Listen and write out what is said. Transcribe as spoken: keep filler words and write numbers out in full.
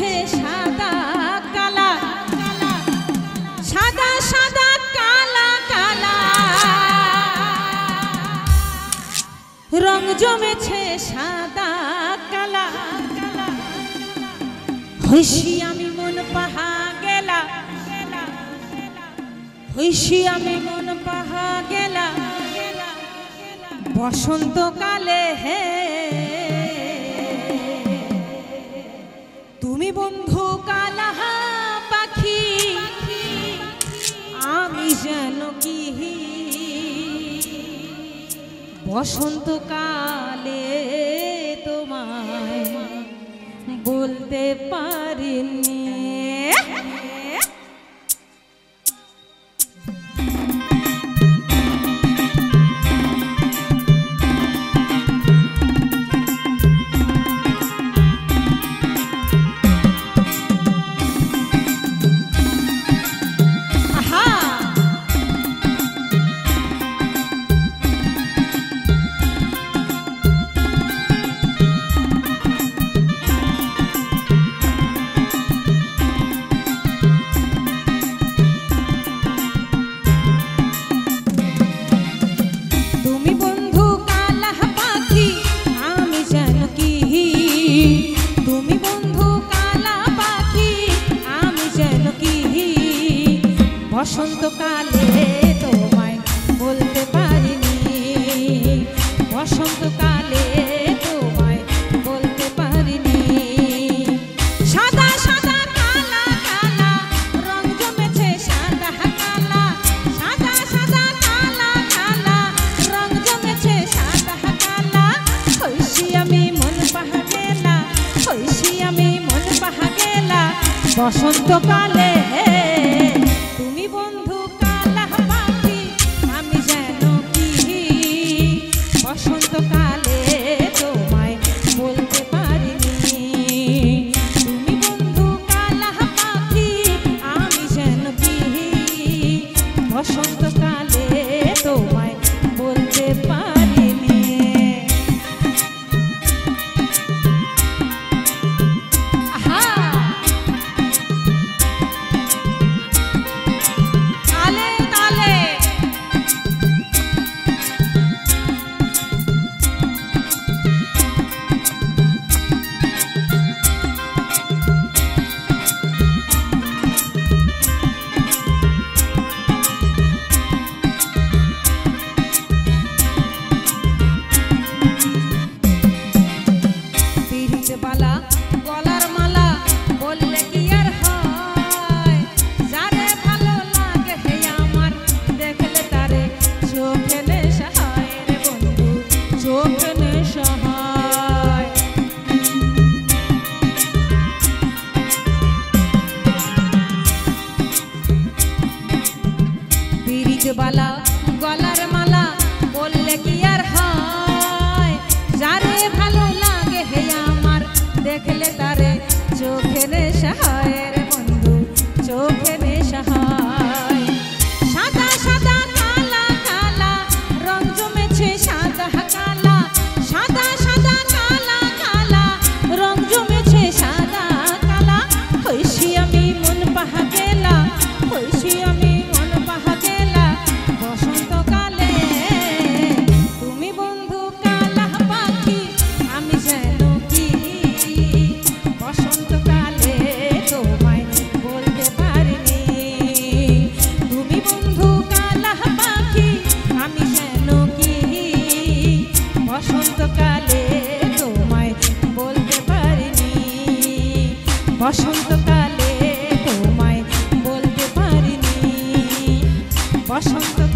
উঠেছে সাদা কালা, সাদা সাদা কালা কালা, রং জমেছে সাদা কালা। হইছি আমি মন পাহা গেলা, হইছি আমি মন পাহা গেলা, বসন্তকালে হে তুমি বন্ধু কালা পাখি, আমি যেন কি বসন্তকালে তোমায় বলতে পারিনি। বসন্তকালে তোমায় বলতে পারিনি, বসন্তকালে তোমায় বলতে পারিনি। সাদা সাদা কালা কালা, রং জমেছে সাদা কালা, সাদা সাদা কালা কালা, রং জমেছে সাদা কালা। হইছি আমি মন পাহা গেলা, হইছি আমি মন পাহা গেলা, বসন্তকালে বালা গলার মালা বললে কি আর হয়, যারে ভালো লাগে হে আমার দেখলে তারে চোখে নেশা হয় রে বন্ধু, চোখে নেশা হয়। সাদা সাদা কালা কালা, রং জমেছে সাদা কালা, সাদা সাদা কালা কালা, রং জমেছে সাদা কালা। হইছি আমি মন পাহা গেলা, হইছি আমি মন পাহা গেলা, বসন্তকালে তুমি বন্ধু কালা পাখি, আমি যেন কি বসন্তকালে তোমায় বলতে পারিনি। তুমি বন্ধু কালা পাখি, আমি যেন কি বসন্তকালে তোমায় বলতে পারিনি, বসন্তকালে তোমায় বলতে পারিনি, বসন্ত